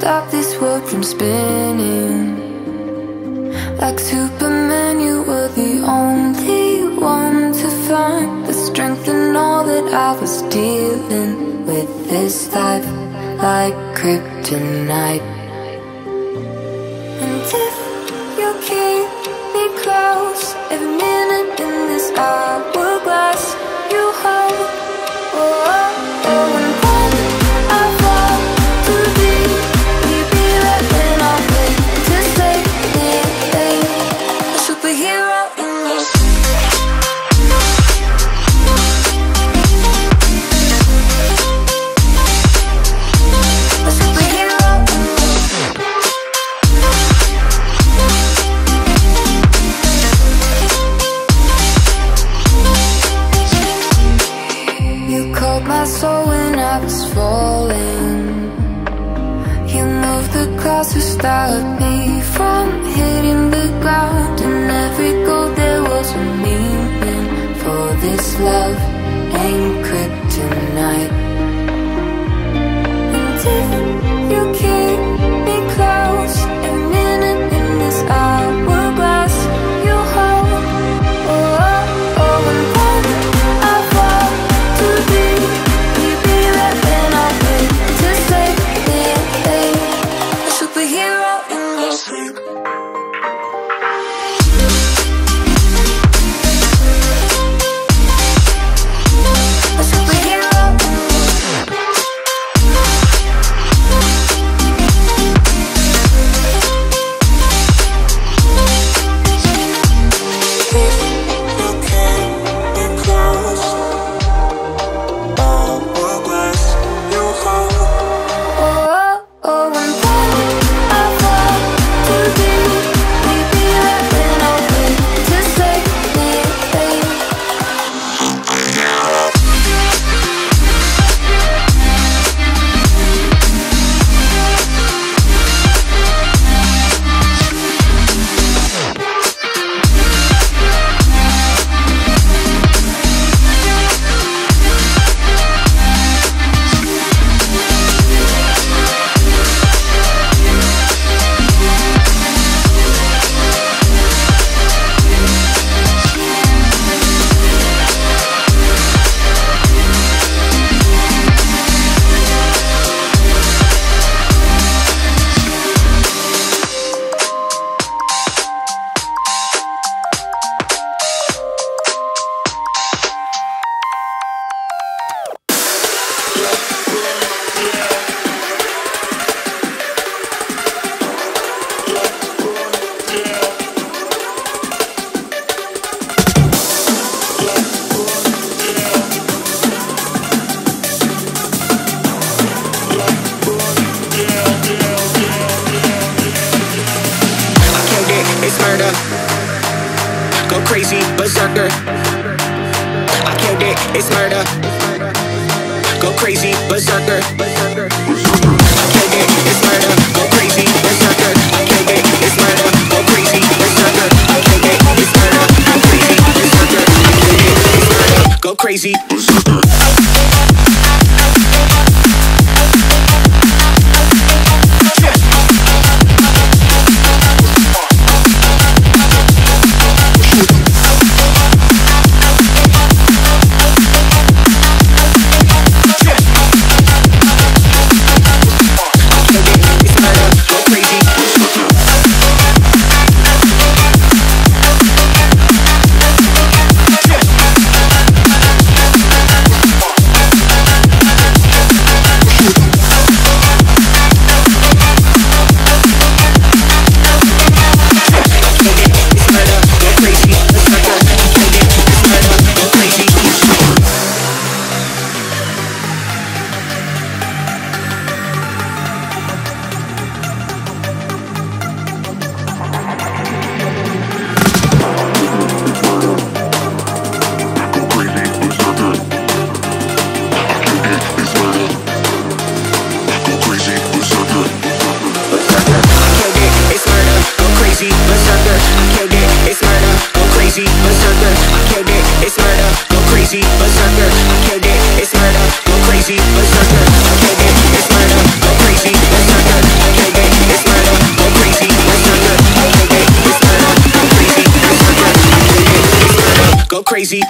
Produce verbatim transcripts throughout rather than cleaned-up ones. stop this world from spinning. Like Superman, you were the only one to find the strength in all that I was dealing with. This life, like kryptonite. And if you keep me close, every minute in this hourglass you hold. Oh, oh, oh. To stop me from hitting the ground, and every goal there was a meaning. For this love ain't kryptonite. And if you keep me close, a minute in this hourglass you hold. Oh, oh, oh, and when I fall to be, you be right when I wait to save me. Superhero in your sleep. Crazy. crazy.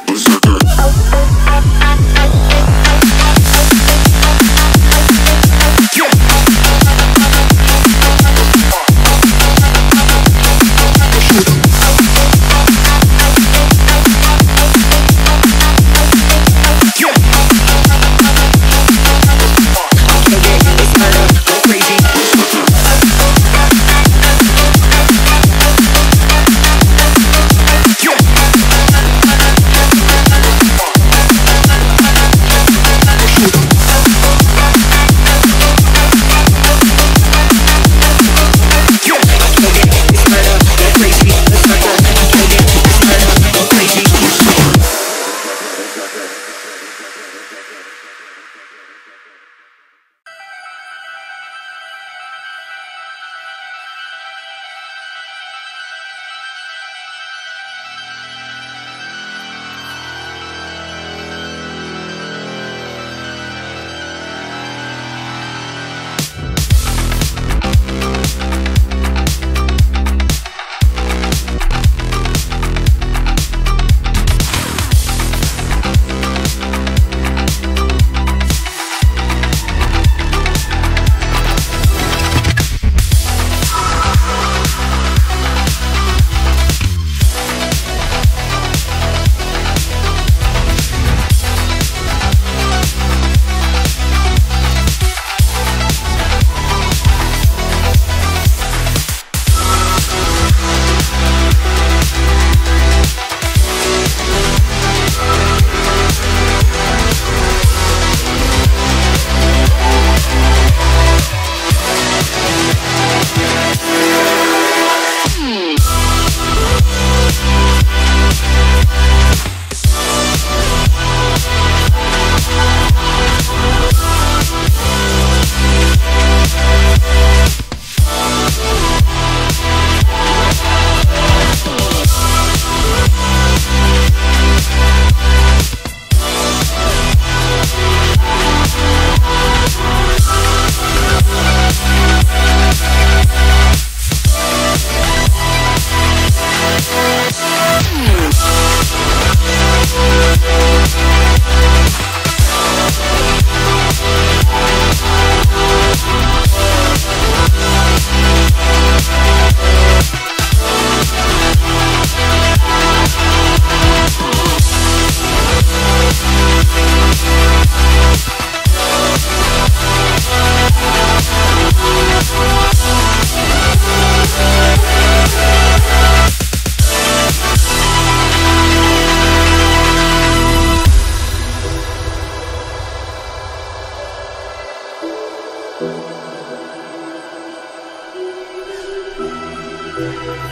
Thank you.